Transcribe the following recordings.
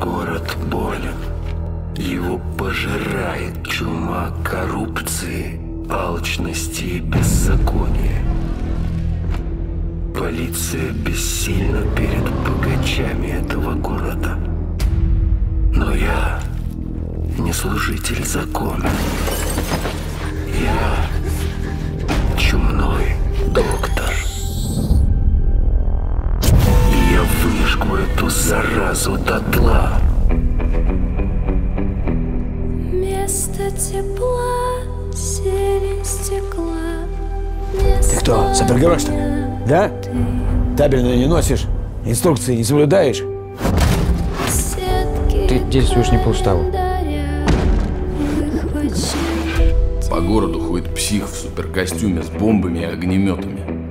город болен. Его пожирает чума коррупции, алчности и беззакония. Полиция бессильна перед богачами этого города. Но я не служитель закона. Я чумной доктор. И я выжгу эту заразу дотла. Вместо тепла зелень стекла. Ты кто, супергерой, что ли? Да? Табельное не носишь, инструкции не соблюдаешь. Ты действуешь не по уставу. По городу ходит псих в суперкостюме с бомбами и огнеметами.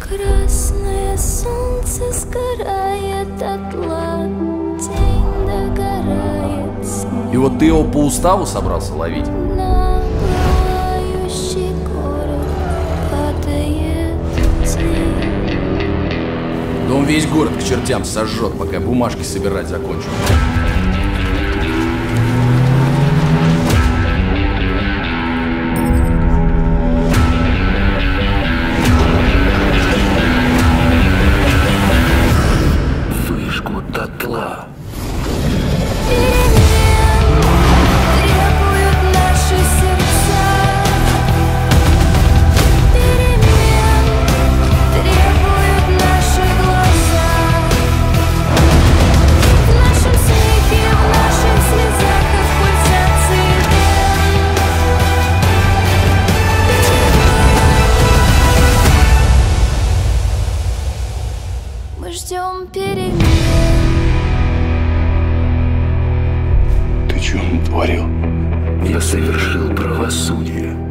Красное солнце сгорает дотла, день догорает. И вот ты его по уставу собрался ловить? Да он весь город к чертям сожжет, пока бумажки собирать закончу. Выжгу дотла. Ждем перемен. Ты чё натворил? Я совершил правосудие.